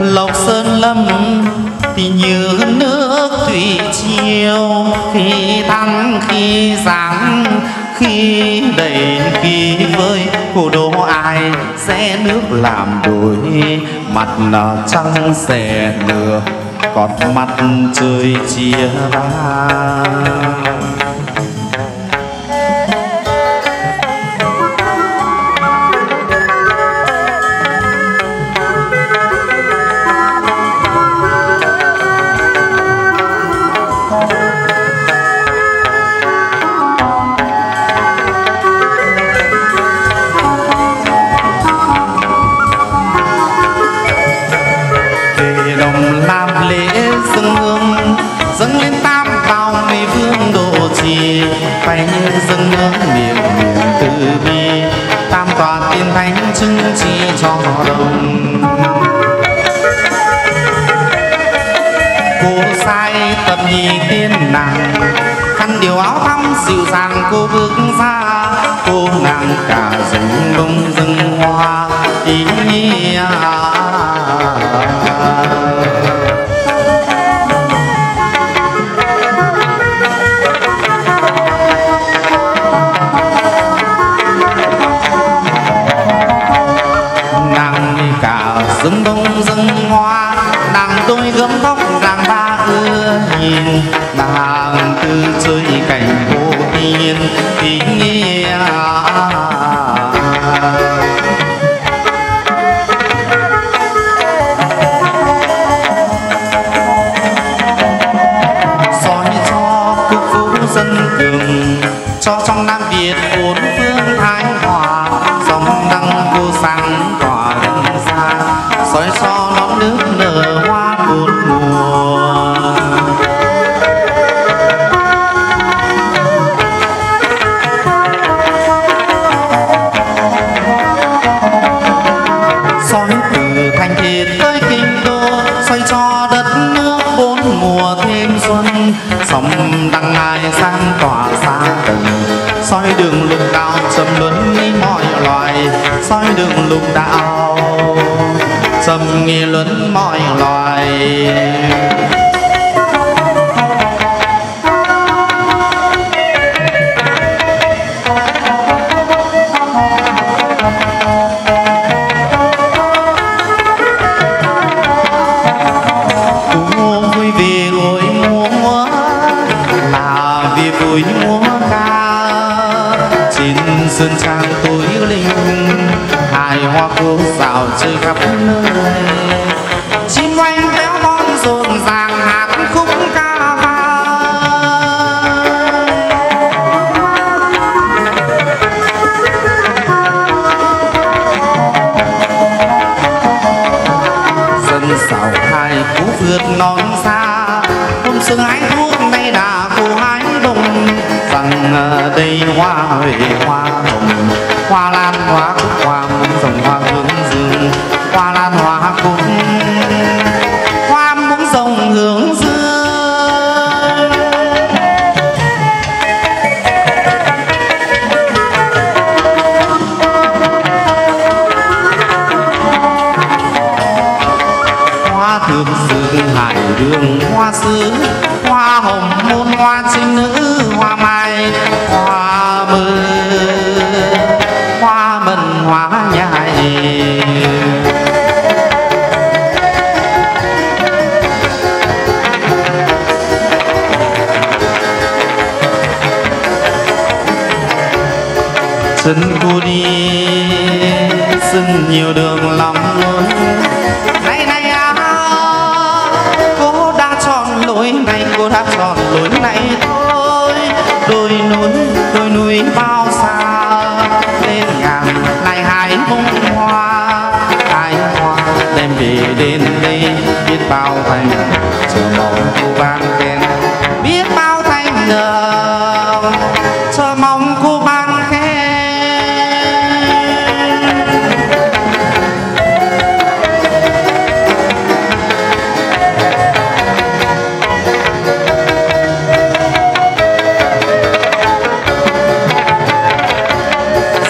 Lộc sơn lâm thì như nước thủy triều, khi thăng khi giáng khi đầy khi với cô đô ai sẽ nước làm đôi mặt trăng xẻ nửa còn mặt trời chia ba. Dịu dàng cô bước ra, cô nàng cả rừng bông rừng hoa ý. gấm tóc nàng ta ưa nhìn, nàng tư rơi cảnh cô tiên tình nghĩa. Soi cho quốc vũ dân cường, cho trong Nam Việt bốn phương thái hòa, dòng đăng cô sáng tỏa gần xa, soi cho non nước nở hoa bốn mùa. Soi từ thành thị tới kinh đô, soi cho đất nước bốn mùa thêm xuân, sông đăng ngai sáng tỏa xa tầng, soi đường lục đạo chấm luân đi mọi loài, soi đường lục đạo chấm nghi luân mọi loài. Sơn trang tối linh, hài hoa phố xào chơi khắp nơi. Chim oanh véo von rộn ràng hát khúc ca vang. Dân xào hai phú vượt non xa, hôm sương hái thuốc nay đã cô hái đồng. Rằng đây hoa huệ hoa hồng, hoa lan hoa cúc hoa muôn dòng hoa hướng dương, hoa lan hoa cúc hoa muôn dòng hướng dương. Hoa thượng dương hải đường hoa sứ, hoa hồng muôn hoa trinh nữ, hoa mai hoa mơ hoa mận hoa nhài. Chân cô đi dừng nhiều đường lắm lối, nay nay à, cô đã chọn lối này, cô đã chọn lối này thôi. Đôi núi đôi núi bao xa lên ngàn này, hái bông hoa hái hoa đem về đến đây, biết bao thành chờ mong cô ban khen, biết bao thành giờ chờ mong cô ban khen.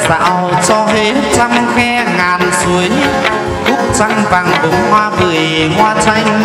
Dạo cho hết trăm khe ngàn suối, cúc trăng vàng bông hoa vười hoa tranh,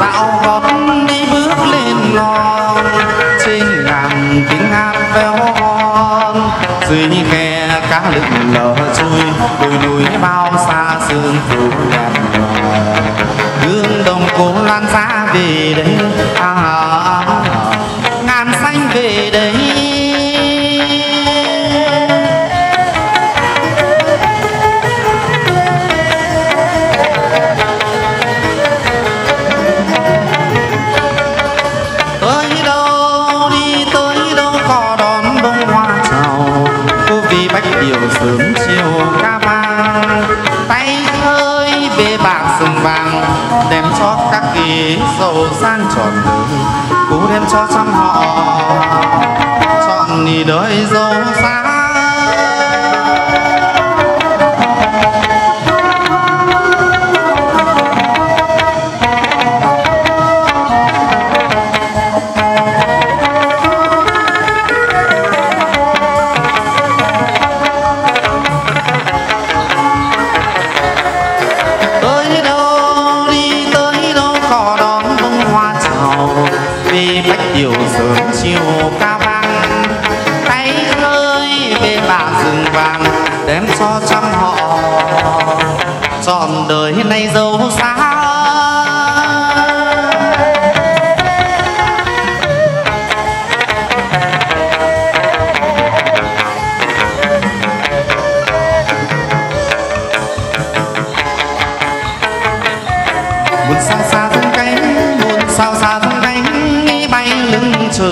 dạo gót đi bước lên non, trên ngàn tiếng hát véo von, dưới khe cá lượn lờ trôi, đôi núi bao xa sương phủ nhạt nhòa, hương đồng cố lan xa về đây à, ngàn xanh về đây. Sớm chiều ca vang tay hơi bê bạc sừng vàng, đem cho các kỳ dầu san tròn đời, cố đem cho trăm họ chọn đi đời dầu xa. Tôi đâu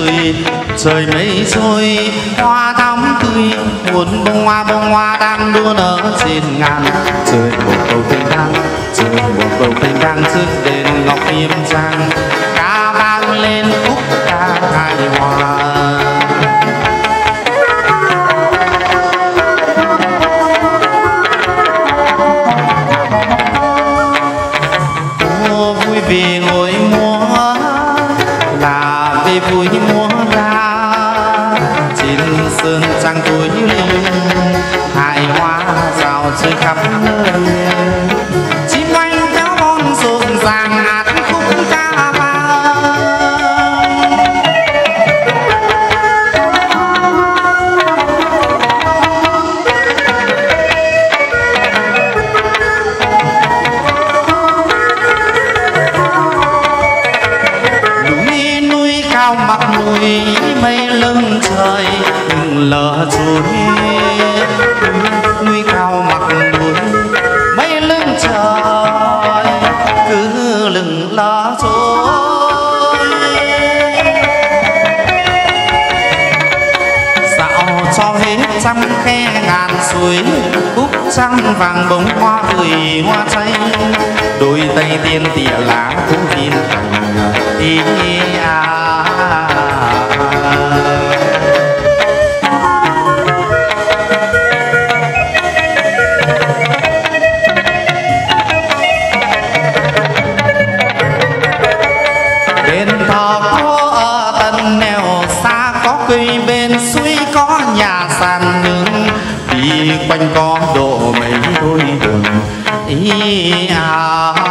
trời trời mây trôi hoa thắm tươi muốn bông hoa bông hoa đang đua nở trên ngàn trời một bầu tình đang trời một bầu tình đang rước đến ngọc yêm trang ca vang lên khúc ca hài hòa. Trăng vàng bông hoa gửi hoa cháy đôi tay tiên tỉa lá cũng tin đi à. Bên thọ có ở tận nẻo xa có cây bên suối có nhà sàn nướng đi quanh có đồ đôi đường ý à.